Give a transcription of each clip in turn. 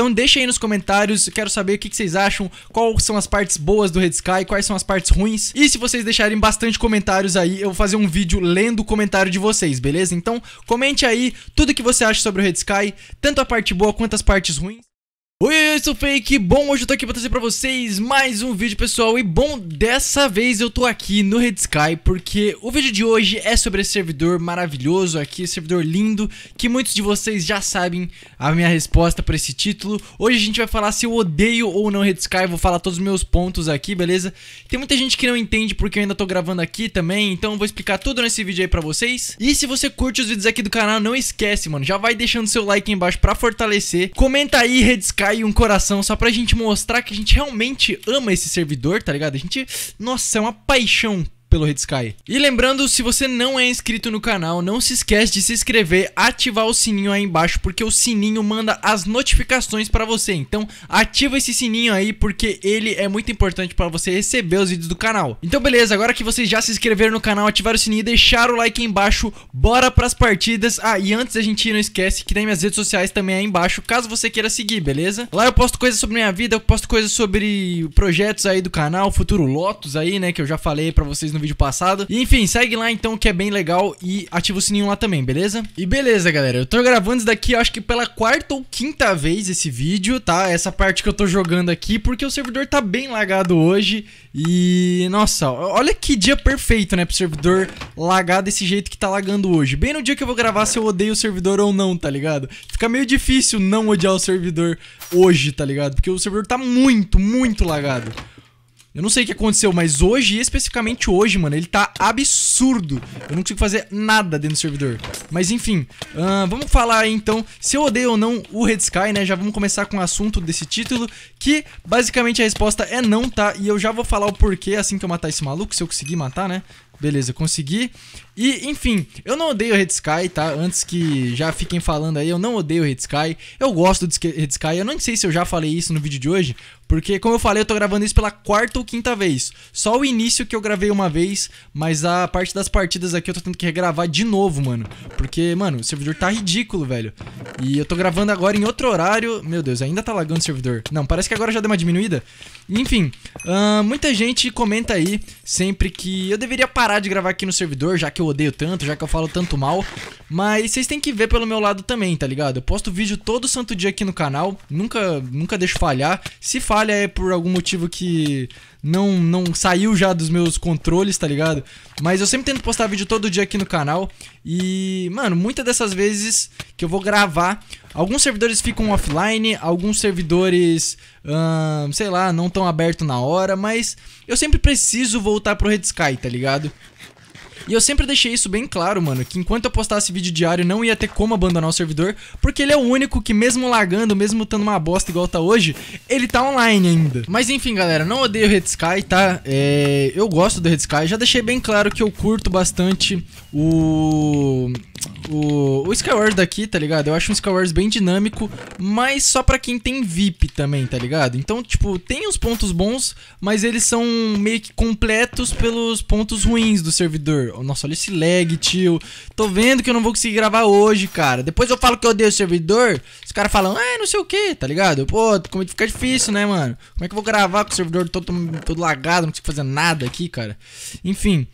Então deixa aí nos comentários, eu quero saber o que vocês acham, quais são as partes boas do RedeSky, quais são as partes ruins. E se vocês deixarem bastante comentários aí, eu vou fazer um vídeo lendo o comentário de vocês, beleza? Então comente aí tudo que você acha sobre o RedeSky, tanto a parte boa quanto as partes ruins. Oi, eu sou o Fake, bom, hoje eu tô aqui pra trazer pra vocês mais um vídeo, pessoal. E bom, dessa vez eu tô aqui no RedeSky porque o vídeo de hoje é sobre esse servidor maravilhoso aqui, esse servidor lindo, que muitos de vocês já sabem a minha resposta pra esse título. Hoje a gente vai falar se eu odeio ou não RedeSky, vou falar todos os meus pontos aqui, beleza? Tem muita gente que não entende porque eu ainda tô gravando aqui também, então eu vou explicar tudo nesse vídeo aí pra vocês. E se você curte os vídeos aqui do canal, não esquece, mano, já vai deixando seu like aí embaixo pra fortalecer. Comenta aí, RedeSky, e um coração, só pra gente mostrar que a gente realmente ama esse servidor, tá ligado? A gente, nossa, é uma paixão pelo RedeSky. E lembrando, se você não é inscrito no canal, não se esquece de se inscrever, ativar o sininho aí embaixo, porque o sininho manda as notificações pra você. Então, ativa esse sininho aí, porque ele é muito importante pra você receber os vídeos do canal. Então, beleza, agora que vocês já se inscreveram no canal, ativaram o sininho e deixaram o like aí embaixo, bora pras partidas. Ah, e antes da gente ir, não esquece que tem minhas redes sociais também aí embaixo, caso você queira seguir, beleza? Lá eu posto coisas sobre minha vida, eu posto coisas sobre projetos aí do canal, Futuro Lotus aí, né, que eu já falei pra vocês no vídeo passado. E enfim, segue lá então, que é bem legal, e ativa o sininho lá também, beleza? E beleza, galera, eu tô gravando isso daqui, acho que pela quarta ou quinta vez esse vídeo, tá? Essa parte que eu tô jogando aqui, porque o servidor tá bem lagado hoje. E, nossa, olha que dia perfeito, né, pro servidor lagar desse jeito que tá lagando hoje. Bem no dia que eu vou gravar se eu odeio o servidor ou não, tá ligado? Fica meio difícil não odiar o servidor hoje, tá ligado? Porque o servidor tá muito, muito lagado. Eu não sei o que aconteceu, mas hoje, especificamente hoje, mano, ele tá absurdo. Eu não consigo fazer nada dentro do servidor. Mas enfim, vamos falar aí então se eu odeio ou não o RedeSky, né? Já vamos começar com o assunto desse título, que basicamente a resposta é não, tá? E eu já vou falar o porquê assim que eu matar esse maluco, se eu conseguir matar, né? Beleza, consegui. E, enfim, eu não odeio o RedeSky, tá? Antes que já fiquem falando aí, eu não odeio o RedeSky. Eu gosto do RedeSky. Eu não sei se eu já falei isso no vídeo de hoje, porque, como eu falei, eu tô gravando isso pela quarta ou quinta vez. Só o início que eu gravei uma vez, mas a parte das partidas aqui eu tô tendo que regravar de novo, mano. Porque, mano, o servidor tá ridículo, velho. E eu tô gravando agora em outro horário. Meu Deus, ainda tá lagando o servidor. Não, parece que agora já deu uma diminuída. Enfim, muita gente comenta aí sempre que eu deveria parar de gravar aqui no servidor, já que eu odeio tanto, já que eu falo tanto mal, mas vocês têm que ver pelo meu lado também, tá ligado? Eu posto vídeo todo santo dia aqui no canal, nunca deixo falhar. Se falha é por algum motivo que não saiu já dos meus controles, tá ligado? Mas eu sempre tento postar vídeo todo dia aqui no canal. E, mano, muitas dessas vezes que eu vou gravar, alguns servidores ficam offline, alguns servidores, sei lá, não tão aberto na hora, mas eu sempre preciso voltar pro RedeSky, tá ligado? E eu sempre deixei isso bem claro, mano, que enquanto eu postasse vídeo diário não ia ter como abandonar o servidor, porque ele é o único que, mesmo lagando, mesmo estando uma bosta igual tá hoje, ele tá online ainda. Mas enfim, galera, não odeio o RedeSky, tá? Eu gosto do RedeSky, já deixei bem claro que eu curto bastante o Skywars daqui, tá ligado? Eu acho um Skywars bem dinâmico, mas só pra quem tem VIP também, tá ligado? Então, tipo, tem uns pontos bons, mas eles são meio que completos pelos pontos ruins do servidor. Nossa, olha esse lag, tio. Tô vendo que eu não vou conseguir gravar hoje, cara. Depois eu falo que eu odeio o servidor, os caras falam, não sei o que, tá ligado? Pô, como é que fica difícil, né, mano? Como é que eu vou gravar com o servidor todo lagado, não consigo fazer nada aqui, cara? Enfim,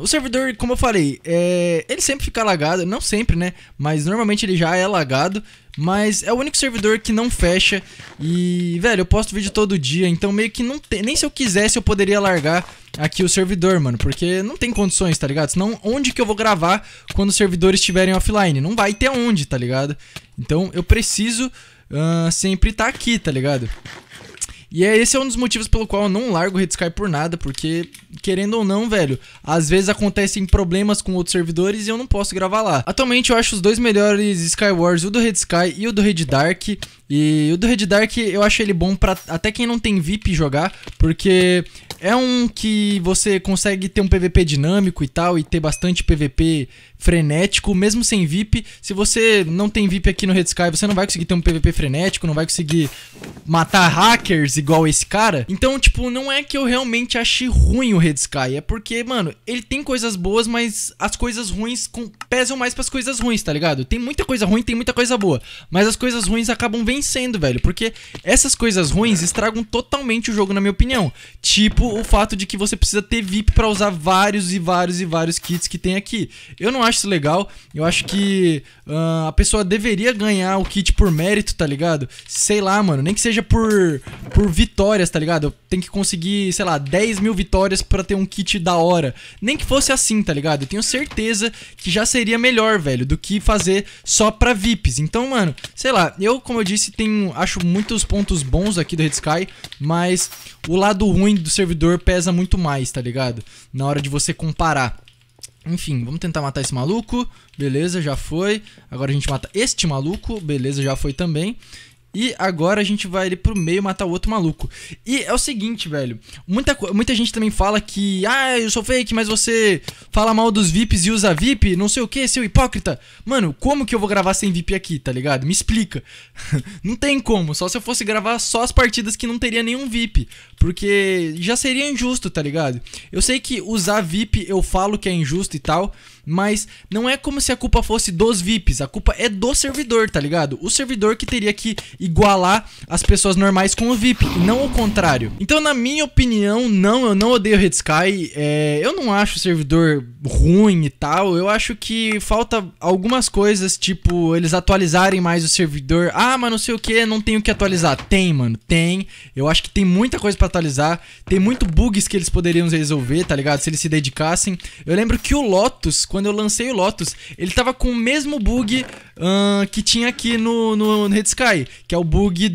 o servidor, como eu falei, ele sempre fica lagado, não sempre, né? Mas normalmente ele já é lagado. Mas é o único servidor que não fecha. E, velho, eu posto vídeo todo dia, então meio que não tem, nem se eu quisesse eu poderia largar aqui o servidor, mano, porque não tem condições, tá ligado? Senão, onde que eu vou gravar quando os servidores estiverem offline? Não vai ter onde, tá ligado? Então eu preciso sempre estar aqui, tá ligado? E esse é um dos motivos pelo qual eu não largo o RedeSky por nada, porque, querendo ou não, velho, às vezes acontecem problemas com outros servidores e eu não posso gravar lá. Atualmente eu acho os dois melhores Skywars, o do RedeSky e o do Red Dark. E o do Red Dark eu acho ele bom pra até quem não tem VIP jogar, porque é um que você consegue ter um PVP dinâmico e tal, e ter bastante PVP frenético, mesmo sem VIP. Se você não tem VIP aqui no RedeSky, você não vai conseguir ter um PVP frenético, não vai conseguir matar hackers igual esse cara. Então, tipo, não é que eu realmente achei ruim o RedeSky, é porque, mano, ele tem coisas boas, mas as coisas ruins pesam mais pras coisas ruins, tá ligado? Tem muita coisa ruim, tem muita coisa boa, mas as coisas ruins acabam vencendo, velho, porque essas coisas ruins estragam totalmente o jogo, na minha opinião. Tipo, o fato de que você precisa ter VIP pra usar vários e vários e vários kits que tem aqui. Eu não acho isso legal, eu acho que a pessoa deveria ganhar o kit por mérito, tá ligado? Sei lá, mano, nem que seja por vitórias, tá ligado? Tem que conseguir, sei lá, 10 mil vitórias pra ter um kit da hora. Nem que fosse assim, tá ligado? Eu tenho certeza que já seria melhor, velho, do que fazer só pra VIPs. Então, mano, sei lá, eu, como eu disse, acho muitos pontos bons aqui do RedeSky, mas o lado ruim do servidor pesa muito mais, tá ligado? Na hora de você comparar. Enfim, vamos tentar matar esse maluco. Beleza, já foi. Agora a gente mata este maluco. Beleza, já foi também. E agora a gente vai ali pro meio matar o outro maluco. E é o seguinte, velho, muita gente também fala que, ah, eu sou fake, mas você fala mal dos VIPs e usa VIP, não sei o que, seu hipócrita. Mano, como que eu vou gravar sem VIP aqui, tá ligado? Me explica. Não tem como, só se eu fosse gravar só as partidas que não teria nenhum VIP, porque já seria injusto, tá ligado? Eu sei que usar VIP eu falo que é injusto e tal, mas não é como se a culpa fosse dos VIPs, a culpa é do servidor, tá ligado? O servidor que teria que igualar as pessoas normais com o VIP, e não o contrário. Então, na minha opinião, não, eu não odeio o RedeSky, eu não acho o servidor ruim e tal, eu acho que falta algumas coisas, tipo, eles atualizarem mais o servidor. Ah, mas não sei o que, não tem o que atualizar. Tem, mano, tem, eu acho que tem muita coisa pra atualizar, tem muito bugs que eles poderiam resolver, tá ligado, se eles se dedicassem. Eu lembro que o Lotus, quando eu lancei o Lotus, ele tava com o mesmo bug que tinha aqui no RedeSky, que é o bug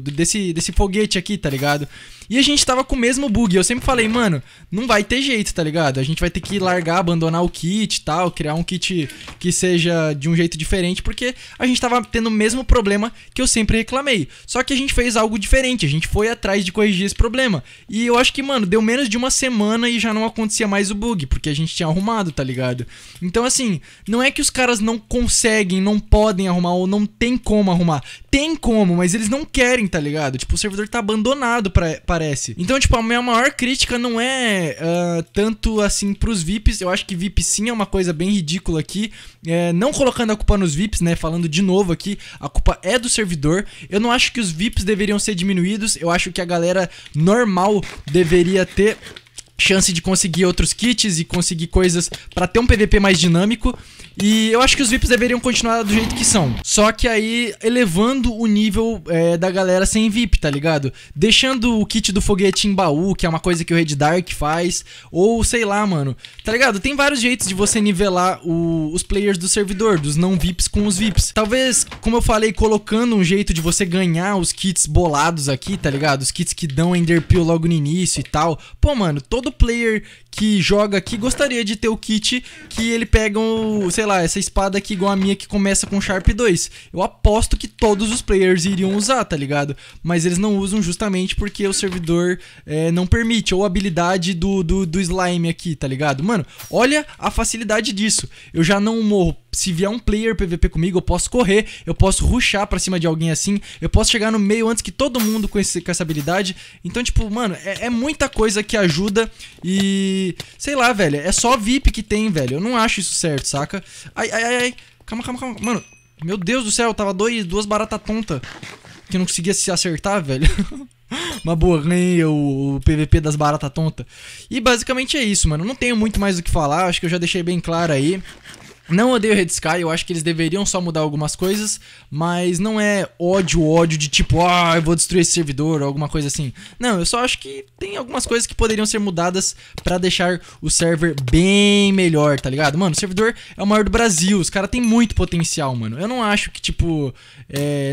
desse foguete aqui, tá ligado? E a gente tava com o mesmo bug. Eu sempre falei, mano, não vai ter jeito, tá ligado? A gente vai ter que largar, abandonar o kit e tal, criar um kit que seja de um jeito diferente, porque a gente tava tendo o mesmo problema que eu sempre reclamei. Só que a gente fez algo diferente, a gente foi atrás de corrigir esse problema. E eu acho que, mano, deu menos de uma semana e já não acontecia mais o bug, porque a gente tinha arrumado, tá ligado? Então, assim, não é que os caras não conseguem, não podem arrumar ou não tem como arrumar. Tem como, mas eles não querem, tá ligado? Tipo, o servidor tá abandonado, parece. Então, tipo, a minha maior crítica não é tanto, assim, pros VIPs. Eu acho que VIP sim é uma coisa bem ridícula aqui. Não colocando a culpa nos VIPs, né? Falando de novo aqui, a culpa é do servidor. Eu não acho que os VIPs deveriam ser diminuídos. Eu acho que a galera normal deveria ter chance de conseguir outros kits e conseguir coisas pra ter um PVP mais dinâmico. E eu acho que os VIPs deveriam continuar do jeito que são, só que aí elevando o nível da galera sem VIP, tá ligado? Deixando o kit do foguete em baú, que é uma coisa que o Red Dark faz, ou sei lá, mano, tá ligado? Tem vários jeitos de você nivelar os players do servidor, dos não VIPs com os VIPs. Talvez, como eu falei, colocando um jeito de você ganhar os kits bolados aqui, tá ligado? Os kits que dão enderpeel logo no início e tal. Pô, mano, todo player que joga aqui gostaria de ter o kit que ele pega, sei lá, essa espada aqui igual a minha que começa com Sharp 2. Eu aposto que todos os players iriam usar, tá ligado? Mas eles não usam justamente porque o servidor não permite, ou a habilidade do slime aqui, tá ligado? Mano, olha a facilidade disso. Eu já não morro. Se vier um player PVP comigo, eu posso correr, eu posso rushar pra cima de alguém assim, eu posso chegar no meio antes que todo mundo com essa habilidade. Então, tipo, mano, é muita coisa que ajuda e... sei lá, velho, é só VIP que tem, velho. Eu não acho isso certo, saca? Ai, ai, ai, ai. Calma, calma, calma. Mano, meu Deus do céu, tava duas baratas tontas que eu não conseguia se acertar, velho. Uma boa, ganhei o PVP das baratas tontas. E basicamente é isso, mano. Não tenho muito mais o que falar, acho que eu já deixei bem claro aí. Não odeio o RedeSky, eu acho que eles deveriam só mudar algumas coisas, mas não é ódio de tipo, ah, eu vou destruir esse servidor ou alguma coisa assim. Não, eu só acho que tem algumas coisas que poderiam ser mudadas pra deixar o server bem melhor, tá ligado? Mano, o servidor é o maior do Brasil, os caras têm muito potencial, mano. Eu não acho que, tipo,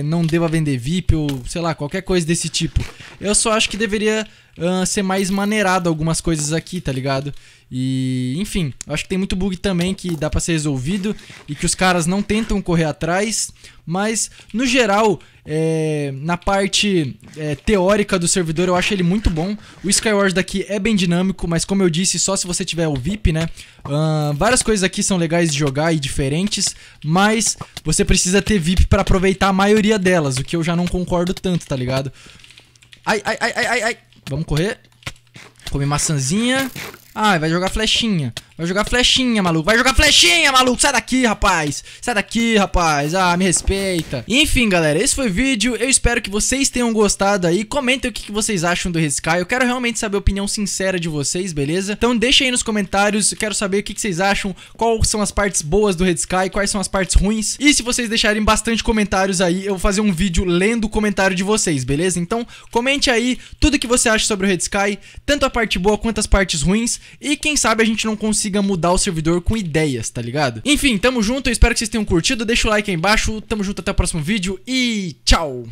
não deva vender VIP ou, sei lá, qualquer coisa desse tipo. Eu só acho que deveria ser mais maneirado algumas coisas aqui, tá ligado? E, enfim, acho que tem muito bug também que dá pra ser resolvido e que os caras não tentam correr atrás. Mas, no geral, na parte teórica do servidor, eu acho ele muito bom. O Skywars daqui é bem dinâmico, mas como eu disse, só se você tiver o VIP, né? Várias coisas aqui são legais de jogar e diferentes, mas você precisa ter VIP pra aproveitar a maioria delas, o que eu já não concordo tanto, tá ligado? Ai, ai, ai, ai, ai, ai. Vamos correr. Comer maçãzinha. Ai, vai jogar flechinha. Vai jogar flechinha, maluco. Vai jogar flechinha, maluco. Sai daqui, rapaz. Sai daqui, rapaz. Ah, me respeita. Enfim, galera, esse foi o vídeo. Eu espero que vocês tenham gostado aí. Comentem o que vocês acham do RedeSky. Eu quero realmente saber a opinião sincera de vocês, beleza? Então deixa aí nos comentários. Eu quero saber o que vocês acham. Quais são as partes boas do RedeSky, quais são as partes ruins. E se vocês deixarem bastante comentários aí, eu vou fazer um vídeo lendo o comentário de vocês, beleza? Então comente aí tudo que você acha sobre o RedeSky, tanto a parte boa quanto as partes ruins. E quem sabe a gente não consiga mudar o servidor com ideias, tá ligado? Enfim, tamo junto, eu espero que vocês tenham curtido. Deixa o like aí embaixo, tamo junto, até o próximo vídeo e tchau!